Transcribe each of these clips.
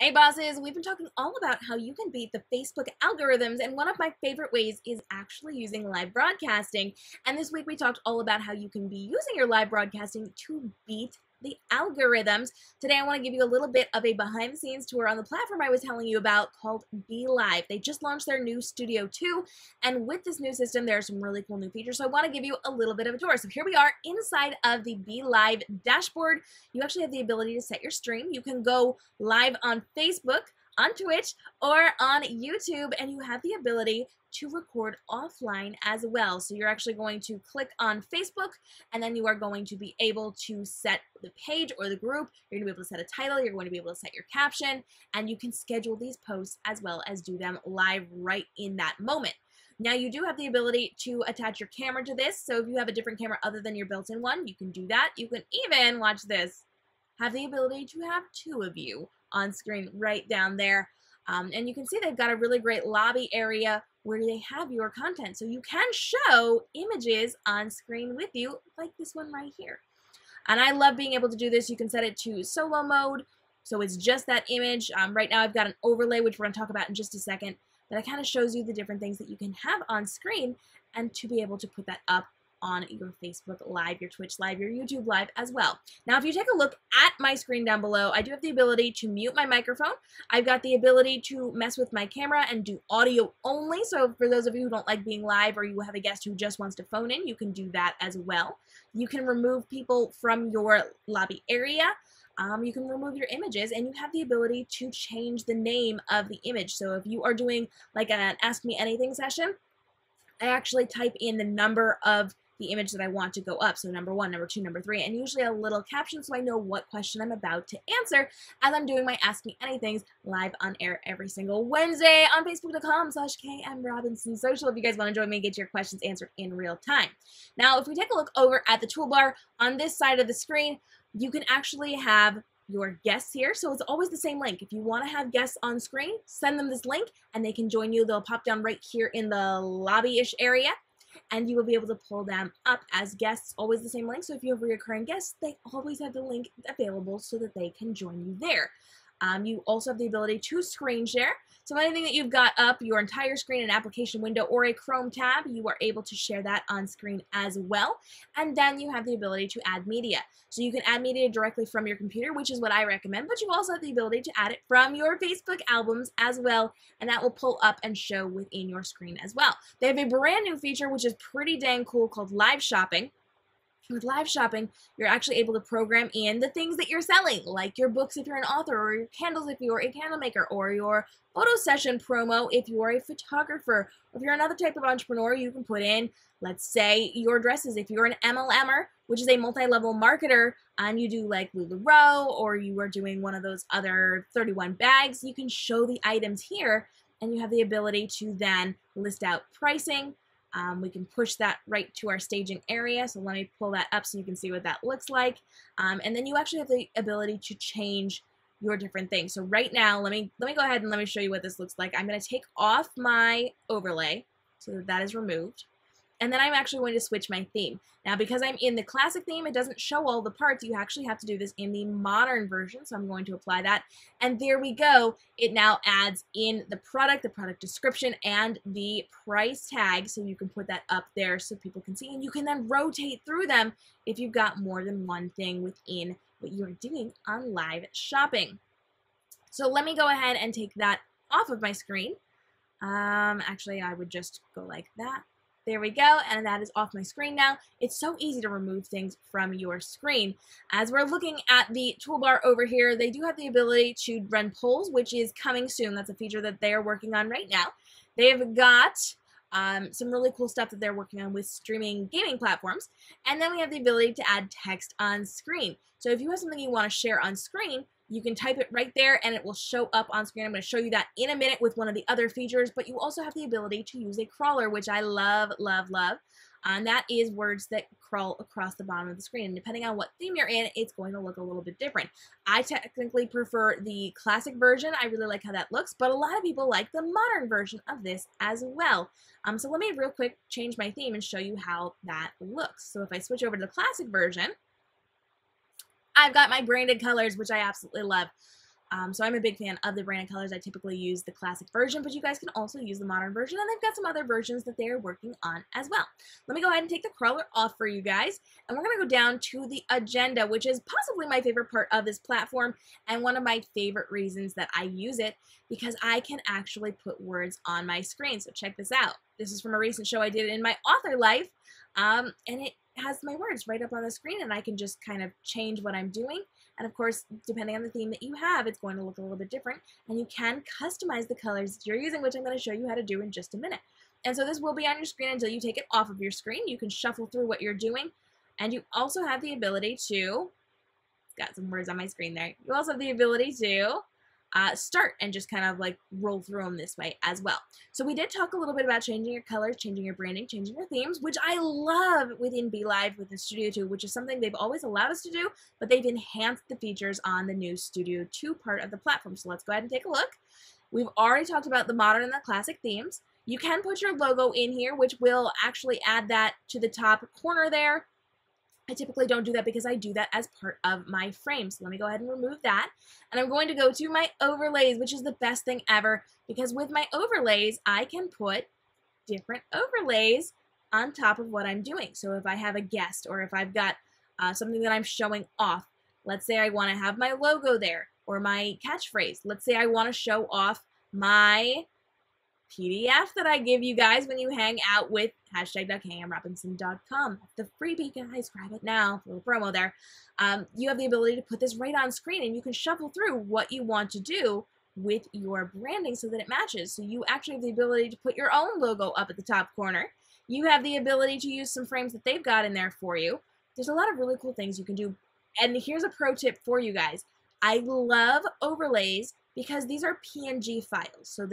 Hey bosses, we've been talking all about how you can beat the Facebook algorithms, and one of my favorite ways is actually using live broadcasting. And this week we talked all about how you can be using your live broadcasting to beat the algorithms. Today I want to give you a little bit of a behind the scenes tour on the platform I was telling you about called BeLive. They just launched their new Studio 2, and with this new system there are some really cool new features, so I want to give you a little bit of a tour. So here we are inside of the BeLive dashboard. You actually have the ability to set your stream. You can go live on Facebook, on Twitch, or on YouTube, and you have the ability to record offline as well. So you're actually going to click on Facebook, and then you are going to be able to set the page or the group. You're gonna be able to set a title, you're going to be able to set your caption, and you can schedule these posts as well as do them live right in that moment. Now you do have the ability to attach your camera to this, so if you have a different camera other than your built-in one, you can do that. You can even, watch this, have the ability to have two of you on screen right down there. And you can see they've got a really great lobby area where they have your content. So you can show images on screen with you, like this one right here. And I love being able to do this. You can set it to solo mode, so it's just that image. Right now I've got an overlay, which we're gonna talk about in just a second, that kind of shows you the different things that you can have on screen, and to be able to put that up on your Facebook Live, your Twitch Live, your YouTube Live as well. Now, if you take a look at my screen down below, I do have the ability to mute my microphone. I've got the ability to mess with my camera and do audio only. So for those of you who don't like being live, or you have a guest who just wants to phone in, you can do that as well. You can remove people from your lobby area. You can remove your images, and you have the ability to change the name of the image. So if you are doing like an Ask Me Anything session, I actually type in the number of the image that I want to go up. So number one, number two, number three, and usually a little caption so I know what question I'm about to answer as I'm doing my Ask Me Anythings live on air every single Wednesday on Facebook.com/KM Robinson Social if you guys want to join me and get your questions answered in real time. Now, if we take a look over at the toolbar on this side of the screen, you can actually have your guests here. So it's always the same link. If you want to have guests on screen, send them this link and they can join you. They'll pop down right here in the lobby-ish area, and you will be able to pull them up as guests, always the same link. So if you have recurring guests, they always have the link available so that they can join you there. You also have the ability to screen share. So anything that you've got up, your entire screen, an application window, or a Chrome tab, you are able to share that on screen as well. And then you have the ability to add media. So you can add media directly from your computer, which is what I recommend, but you also have the ability to add it from your Facebook albums as well, and that will pull up and show within your screen as well. They have a brand new feature, which is pretty dang cool, called live shopping. With live shopping, you're actually able to program in the things that you're selling, like your books if you're an author, or your candles if you're a candle maker, or your photo session promo if you're a photographer. If you're another type of entrepreneur, you can put in, let's say, your dresses. If you're an MLMer, which is a multi-level marketer, and you do like LuLaRoe, or you are doing one of those other 31 bags, you can show the items here, and you have the ability to then list out pricing. We can push that right to our staging area. So let me pull that up so you can see what that looks like. And then you actually have the ability to change your different things. So right now, let me go ahead and let me show you what this looks like. I'm going to take off my overlay so that that is removed. And then I'm actually going to switch my theme. Now, because I'm in the classic theme, it doesn't show all the parts. You actually have to do this in the modern version. So I'm going to apply that. And there we go. It now adds in the product description, and the price tag. So you can put that up there so people can see. And you can then rotate through them if you've got more than one thing within what you're doing on live shopping. So let me go ahead and take that off of my screen. Actually, I would just go like that. There we go, and that is off my screen now. It's so easy to remove things from your screen. As we're looking at the toolbar over here, they do have the ability to run polls, which is coming soon. That's a feature that they are working on right now. They have got some really cool stuff that they're working on with streaming gaming platforms. And then we have the ability to add text on screen. So if you have something you want to share on screen, you can type it right there and it will show up on screen. I'm going to show you that in a minute with one of the other features, but you also have the ability to use a crawler, which I love, love, love. And that is words that crawl across the bottom of the screen. And depending on what theme you're in, it's going to look a little bit different. I technically prefer the classic version. I really like how that looks, but a lot of people like the modern version of this as well. So let me real quick change my theme and show you how that looks. So if I switch over to the classic version, I've got my branded colors, which I absolutely love. So I'm a big fan of the brand of colors. I typically use the classic version, but you guys can also use the modern version, and they've got some other versions that they're working on as well. Let me go ahead and take the crawler off for you guys, and we're going to go down to the agenda, which is possibly my favorite part of this platform and one of my favorite reasons that I use it, because I can actually put words on my screen. So check this out. This is from a recent show I did in my author life, and it has my words right up on the screen, and I can just kind of change what I'm doing. And of course, depending on the theme that you have, it's going to look a little bit different, and you can customize the colors that you're using, which I'm going to show you how to do in just a minute. And so this will be on your screen until you take it off of your screen. You can shuffle through what you're doing, and you also have the ability to, got some words on my screen there, you also have the ability to start and just kind of like roll through them this way as well. So we did talk a little bit about changing your colors, changing your branding, changing your themes, which I love within BeLive, within Studio 2, which is something they've always allowed us to do, but they've enhanced the features on the new Studio 2 part of the platform. So let's go ahead and take a look. We've already talked about the modern and the classic themes. You can put your logo in here, which will actually add that to the top corner there. I typically don't do that because I do that as part of my frame. So let me go ahead and remove that. And I'm going to go to my overlays, which is the best thing ever, because with my overlays, I can put different overlays on top of what I'm doing. So if I have a guest, or if I've got something that I'm showing off, let's say I want to have my logo there or my catchphrase. Let's say I want to show off my PDF that I give you guys when you hang out with #.kmrobinson.com. The freebie, guys, grab it now. Little promo there. You have the ability to put this right on screen, and you can shuffle through what you want to do with your branding so that it matches. So you actually have the ability to put your own logo up at the top corner. You have the ability to use some frames that they've got in there for you. There's a lot of really cool things you can do. And here's a pro tip for you guys. I love overlays because these are PNG files. So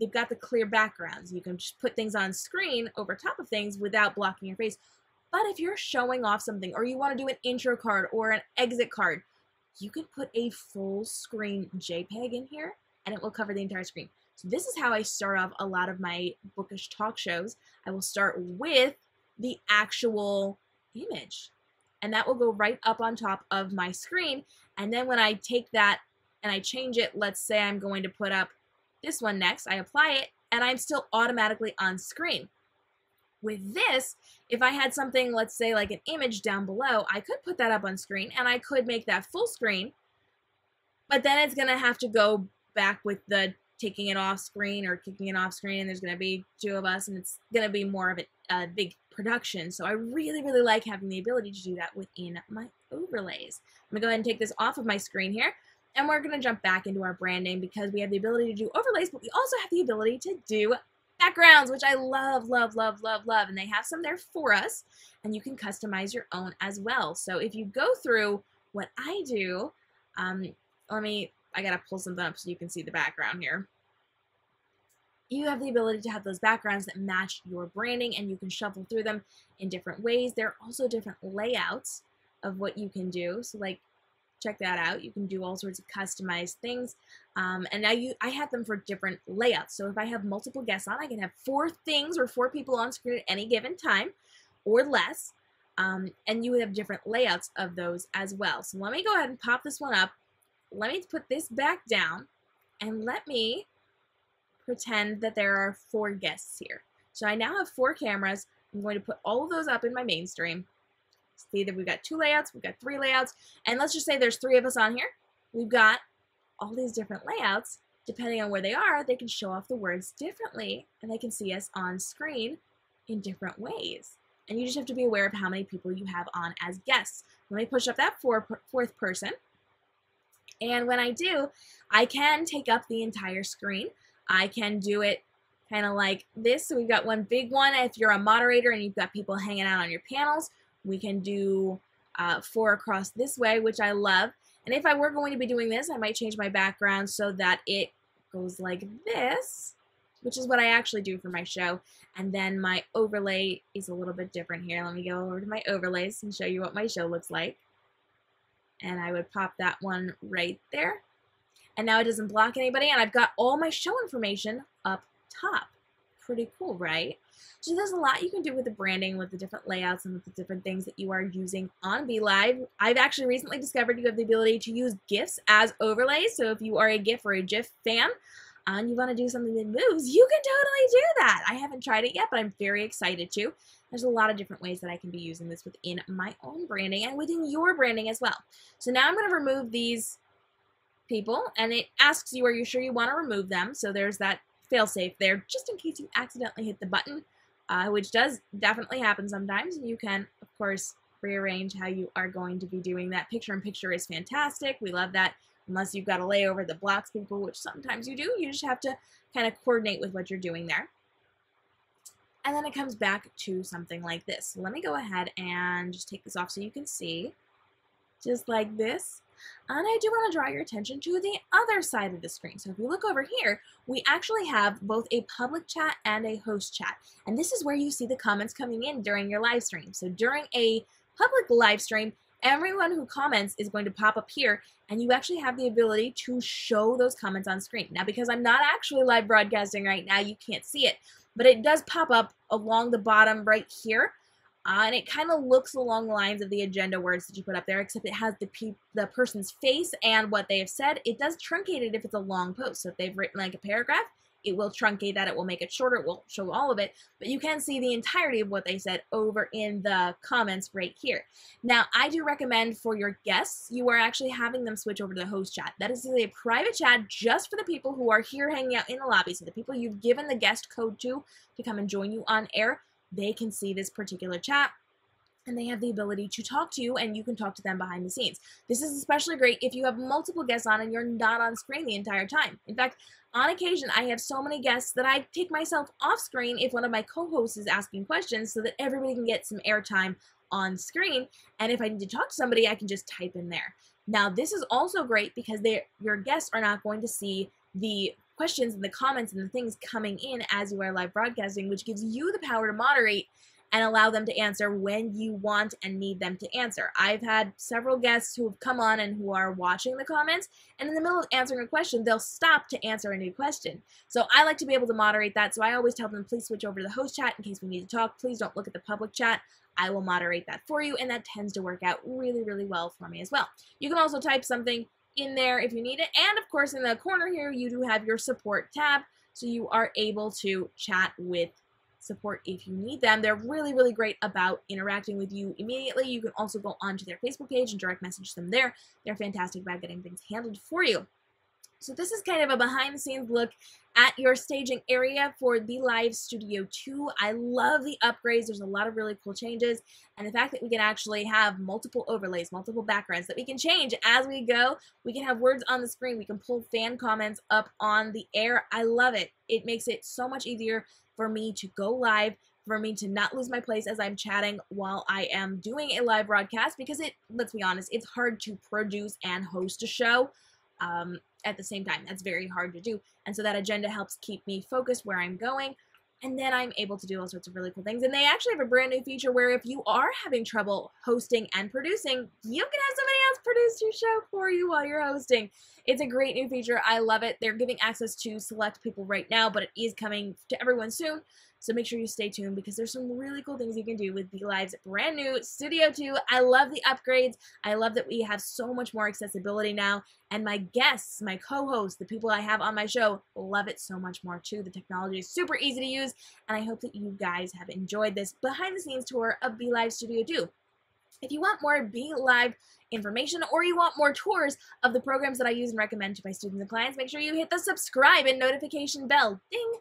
they've got the clear backgrounds. You can just put things on screen over top of things without blocking your face. But if you're showing off something, or you want to do an intro card or an exit card, you can put a full screen JPEG in here and it will cover the entire screen. So this is how I start off a lot of my bookish talk shows. I will start with the actual image, and that will go right up on top of my screen. And then when I take that and I change it, let's say I'm going to put up this one next, I apply it, and I'm still automatically on screen. With this, if I had something, let's say like an image down below, I could put that up on screen, and I could make that full screen, but then it's going to have to go back with the taking it off screen or kicking it off screen, and there's going to be two of us, and it's going to be more of a big production. So I really, really like having the ability to do that within my overlays. I'm going to go ahead and take this off of my screen here. And we're going to jump back into our branding, because we have the ability to do overlays, but we also have the ability to do backgrounds, which I love, love, love, love, love. And they have some there for us, and you can customize your own as well. So if you go through what I do, I got to pull something up so you can see the background here. You have the ability to have those backgrounds that match your branding, and you can shuffle through them in different ways. There are also different layouts of what you can do. So like, check that out. You can do all sorts of customized things. And now I have them for different layouts. So if I have multiple guests on, I can have four things or four people on screen at any given time or less. And you would have different layouts of those as well. So let me go ahead and pop this one up. Let me put this back down, and let me pretend that there are four guests here. So I now have four cameras. I'm going to put all of those up in my main stream. See that we've got two layouts, we've got three layouts, and let's just say there's three of us on here. We've got all these different layouts. Depending on where they are, they can show off the words differently, and they can see us on screen in different ways. And you just have to be aware of how many people you have on as guests. Let me push up that fourth person. And when I do, I can take up the entire screen. I can do it kind of like this. So we've got one big one. If you're a moderator and you've got people hanging out on your panels, we can do four across this way, which I love. And if I were going to be doing this, I might change my background so that it goes like this, which is what I actually do for my show. And then my overlay is a little bit different here. Let me go over to my overlays and show you what my show looks like. And I would pop that one right there. And now it doesn't block anybody, and I've got all my show information up top. Pretty cool, right? So there's a lot you can do with the branding, with the different layouts, and with the different things that you are using on BeLive. I've actually recently discovered you have the ability to use GIFs as overlays. So if you are a GIF or a GIF fan, and you want to do something that moves, you can totally do that. I haven't tried it yet, but I'm very excited to. There's a lot of different ways that I can be using this within my own branding and within your branding as well. So now I'm going to remove these people, and it asks you, are you sure you want to remove them? So there's that fail-safe there, just in case you accidentally hit the button, which does definitely happen sometimes. And you can, of course, rearrange how you are going to be doing that. Picture-in-picture is fantastic. We love that. Unless you've got a layover that blocks people, which sometimes you do. You just have to kind of coordinate with what you're doing there. And then it comes back to something like this. Let me go ahead and just take this off so you can see. Just like this. And I do want to draw your attention to the other side of the screen. So if you look over here, we actually have both a public chat and a host chat. And this is where you see the comments coming in during your live stream. So during a public live stream, everyone who comments is going to pop up here, and you actually have the ability to show those comments on screen. Now, because I'm not actually live broadcasting right now, you can't see it, but it does pop up along the bottom right here, and it kind of looks along the lines of the agenda words that you put up there, except it has the person's face and what they have said. It does truncate it if it's a long post, so if they've written like a paragraph, it will truncate that, it will make it shorter, it will show all of it, but you can see the entirety of what they said over in the comments right here. Now, I do recommend for your guests, you are actually having them switch over to the host chat. That is a private chat just for the people who are here hanging out in the lobby. So the people you've given the guest code to come and join you on air, they can see this particular chat. And they have the ability to talk to you, and you can talk to them behind the scenes. This is especially great if you have multiple guests on and you're not on screen the entire time. In fact, on occasion, I have so many guests that I take myself off screen if one of my co-hosts is asking questions so that everybody can get some airtime on screen. And if I need to talk to somebody, I can just type in there. Now, this is also great because your guests are not going to see the questions and the comments and the things coming in as you are live broadcasting, which gives you the power to moderate and allow them to answer when you want and need them to answer. I've had several guests who have come on and who are watching the comments, and in the middle of answering a question, they'll stop to answer a new question. So I like to be able to moderate that, so I always tell them, please switch over to the host chat in case we need to talk. Please don't look at the public chat. I will moderate that for you, and that tends to work out really, really well for me as well. You can also type something in there if you need it, and of course in the corner here, you do have your support tab, so you are able to chat with support if you need them. They're really, really great about interacting with you immediately. You can also go onto their Facebook page and direct message them there. They're fantastic about getting things handled for you. So this is kind of a behind the scenes look at your staging area for BeLive Studio 2. I love the upgrades. There's a lot of really cool changes. And the fact that we can actually have multiple overlays, multiple backgrounds that we can change as we go. We can have words on the screen. We can pull fan comments up on the air. I love it. It makes it so much easier for me to go live, for me to not lose my place as I'm chatting while I am doing a live broadcast, because it, let's be honest, it's hard to produce and host a show at the same time. That's very hard to do. And so that agenda helps keep me focused where I'm going. And then I'm able to do all sorts of really cool things. And they actually have a brand new feature where if you are having trouble hosting and producing, you can have somebody else produce your show for you while you're hosting. It's a great new feature. I love it. They're giving access to select people right now, but it is coming to everyone soon. So make sure you stay tuned because there's some really cool things you can do with BeLive's brand new Studio 2. I love the upgrades. I love that we have so much more accessibility now. And my guests, my co-hosts, the people I have on my show, love it so much more too. The technology is super easy to use. And I hope that you guys have enjoyed this behind the scenes tour of BeLive Studio 2. If you want more BeLive information or you want more tours of the programs that I use and recommend to my students and clients, make sure you hit the subscribe and notification bell, ding,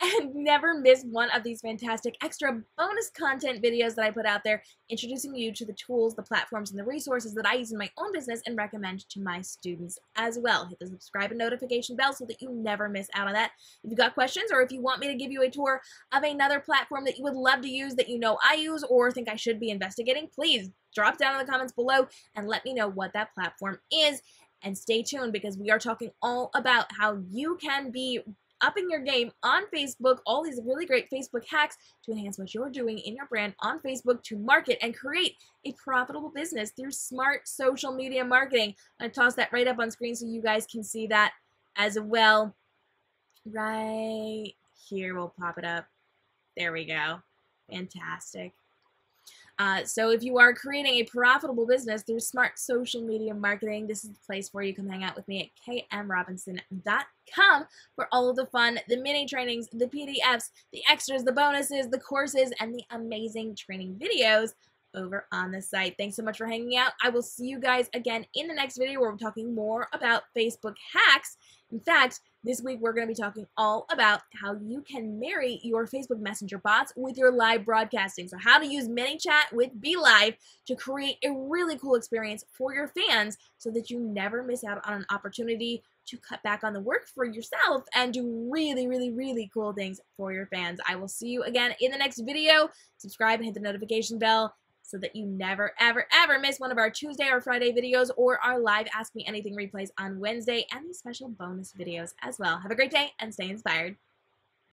and never miss one of these fantastic extra bonus content videos that I put out there, introducing you to the tools, the platforms, and the resources that I use in my own business and recommend to my students as well. Hit the subscribe and notification bell so that you never miss out on that. If you've got questions or if you want me to give you a tour of another platform that you would love to use, that you know I use or think I should be investigating, please drop down in the comments below and let me know what that platform is. And stay tuned because we are talking all about how you can be upping your game on Facebook, all these really great Facebook hacks to enhance what you're doing in your brand on Facebook to market and create a profitable business through smart social media marketing. I'm gonna toss that right up on screen so you guys can see that as well. Right here, we'll pop it up. There we go. Fantastic. So if you are creating a profitable business through smart social media marketing, this is the place where you can hang out with me at kmrobinson.com for all of the fun, the mini trainings, the PDFs, the extras, the bonuses, the courses, and the amazing training videos over on the site. Thanks so much for hanging out. I will see you guys again in the next video where we're talking more about Facebook hacks. In fact, this week we're going to be talking all about how you can marry your Facebook Messenger bots with your live broadcasting. So how to use ManyChat with BeLive to create a really cool experience for your fans so that you never miss out on an opportunity to cut back on the work for yourself and do really, really, really cool things for your fans. I will see you again in the next video. Subscribe and hit the notification bell so that you never, ever, ever miss one of our Tuesday or Friday videos or our live Ask Me Anything replays on Wednesday and these special bonus videos as well. Have a great day and stay inspired.